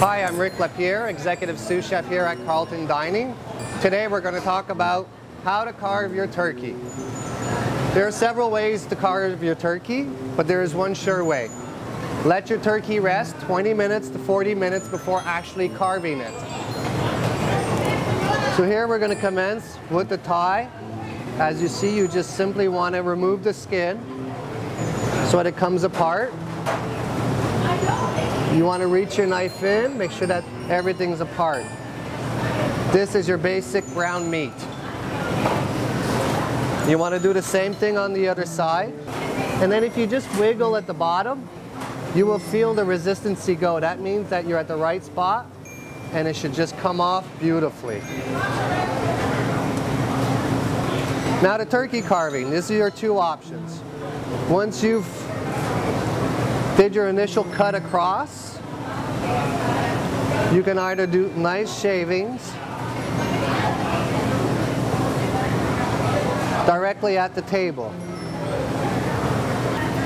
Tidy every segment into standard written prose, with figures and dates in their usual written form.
Hi, I'm Rick Lapierre, Executive Sous Chef here at Carleton Dining. Today we're going to talk about how to carve your turkey. There are several ways to carve your turkey, but there is one sure way. Let your turkey rest 20 minutes to 40 minutes before actually carving it. So here we're going to commence with the thigh. As you see, you just simply want to remove the skin so that it comes apart. You want to reach your knife in, make sure that everything's apart. This is your basic ground meat. You want to do the same thing on the other side. And then if you just wiggle at the bottom, you will feel the resistance go. That means that you're at the right spot and it should just come off beautifully. Now the turkey carving, these are your two options. Once you've did your initial cut across, you can either do nice shavings directly at the table.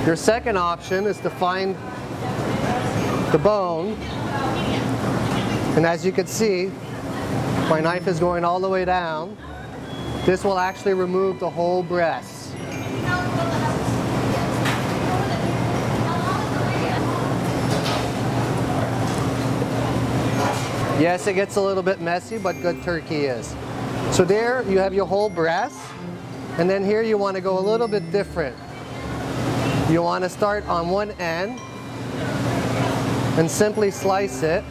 Your second option is to find the bone, and as you can see, my knife is going all the way down. This will actually remove the whole breast. Yes, it gets a little bit messy, but good turkey is. So there you have your whole breast, and then here you want to go a little bit different. You want to start on one end and simply slice it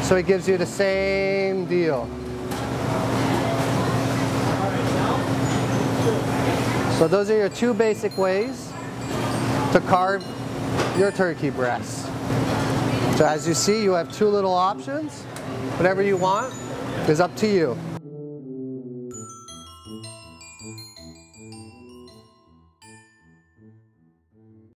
so it gives you the same deal. So those are your two basic ways to carve your turkey breast. So as you see, you have two little options. Whatever you want is up to you.